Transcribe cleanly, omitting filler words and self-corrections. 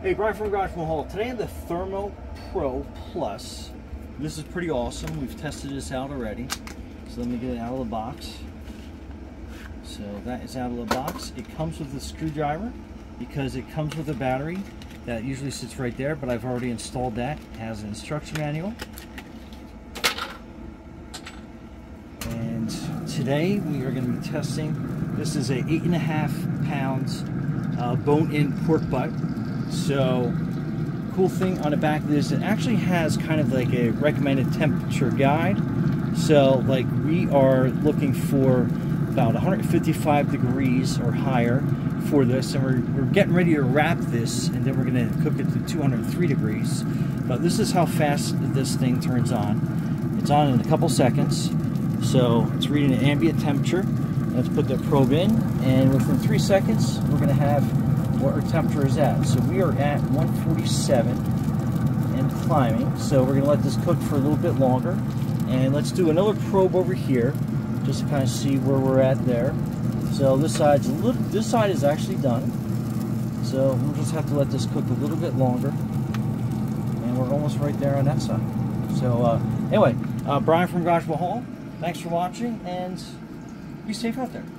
Hey, Brian from GarageMahal. Today in the Thermo Pro Plus. This is pretty awesome. We've tested this out already. So let me get it out of the box. So that is out of the box. It comes with a screwdriver because it comes with a battery that usually sits right there, but I've already installed that. It has an instruction manual. And today we are going to be testing. This is a 8.5 pounds bone-in pork butt. So, cool thing on the back of this, it actually has kind of like a recommended temperature guide. So, like, we are looking for about 155 degrees or higher for this, and we're getting ready to wrap this, and then we're going to cook it to 203 degrees. But this is how fast this thing turns on. It's on in a couple seconds. So, it's reading the ambient temperature. Let's put the probe in, and within 3 seconds, we're going to have what our temperature is at. So we are at 147 and climbing. So we're going to let this cook for a little bit longer. And let's do another probe over here just to kind of see where we're at there. So this side is actually done. So we'll just have to let this cook a little bit longer. And we're almost right there on that side. So anyway, Brian from GarageMahal. Thanks for watching and be safe out there.